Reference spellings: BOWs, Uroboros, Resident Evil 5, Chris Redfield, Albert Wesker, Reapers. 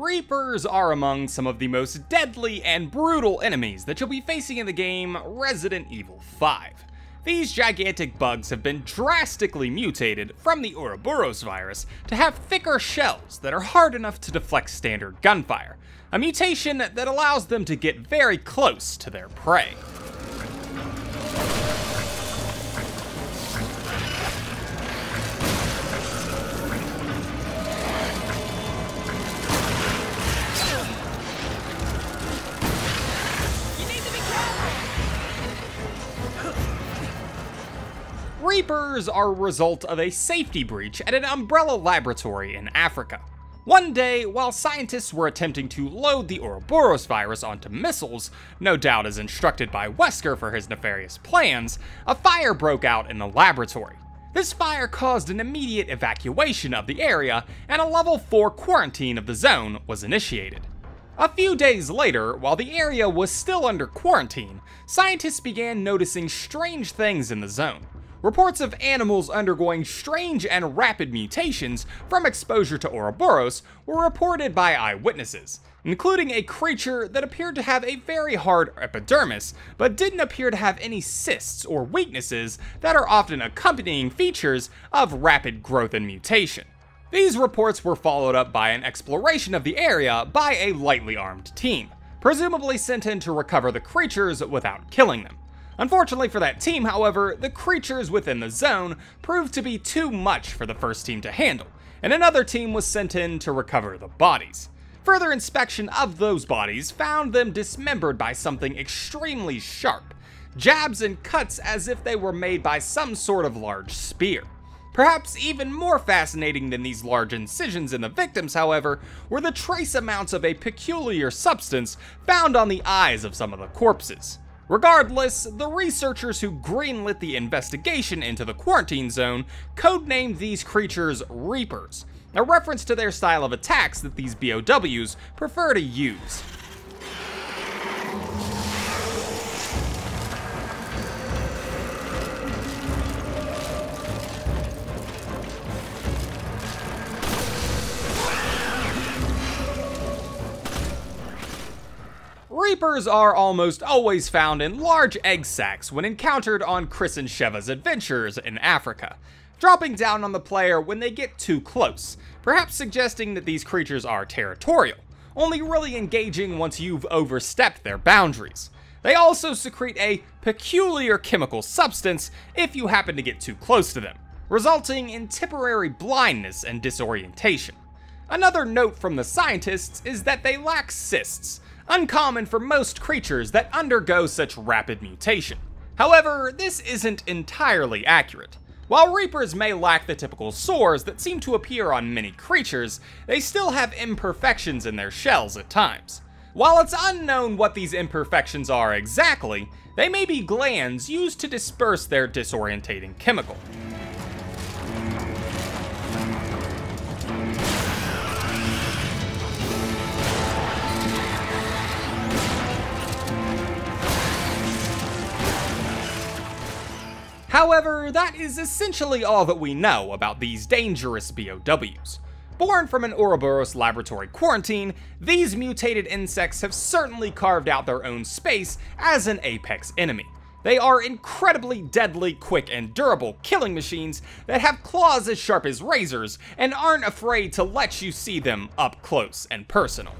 Reapers are among some of the most deadly and brutal enemies that you'll be facing in the game Resident Evil 5. These gigantic bugs have been drastically mutated from the Uroboros virus to have thicker shells that are hard enough to deflect standard gunfire, a mutation that allows them to get very close to their prey. Reapers are a result of a safety breach at an umbrella laboratory in Africa. One day, while scientists were attempting to load the Uroboros virus onto missiles, no doubt as instructed by Wesker for his nefarious plans, a fire broke out in the laboratory. This fire caused an immediate evacuation of the area, and a level 4 quarantine of the zone was initiated. A few days later, while the area was still under quarantine, scientists began noticing strange things in the zone. Reports of animals undergoing strange and rapid mutations from exposure to Uroboros were reported by eyewitnesses, including a creature that appeared to have a very hard epidermis, but didn't appear to have any cysts or weaknesses that are often accompanying features of rapid growth and mutation. These reports were followed up by an exploration of the area by a lightly armed team, presumably sent in to recover the creatures without killing them. Unfortunately for that team, however, the creatures within the zone proved to be too much for the first team to handle, and another team was sent in to recover the bodies. Further inspection of those bodies found them dismembered by something extremely sharp, jabs and cuts as if they were made by some sort of large spear. Perhaps even more fascinating than these large incisions in the victims, however, were the trace amounts of a peculiar substance found on the eyes of some of the corpses. Regardless, the researchers who greenlit the investigation into the quarantine zone codenamed these creatures Reapers, a reference to their style of attacks that these BOWs prefer to use. Reapers are almost always found in large egg sacs when encountered on Chris and Sheva's adventures in Africa, dropping down on the player when they get too close, perhaps suggesting that these creatures are territorial, only really engaging once you've overstepped their boundaries. They also secrete a peculiar chemical substance if you happen to get too close to them, resulting in temporary blindness and disorientation. Another note from the scientists is that they lack cysts, uncommon for most creatures that undergo such rapid mutation. However, this isn't entirely accurate. While Reapers may lack the typical sores that seem to appear on many creatures, they still have imperfections in their shells at times. While it's unknown what these imperfections are exactly, they may be glands used to disperse their disorientating chemical. However, that is essentially all that we know about these dangerous BOWs. Born from an Uroboros laboratory quarantine, these mutated insects have certainly carved out their own space as an apex enemy. They are incredibly deadly, quick, and durable killing machines that have claws as sharp as razors and aren't afraid to let you see them up close and personal.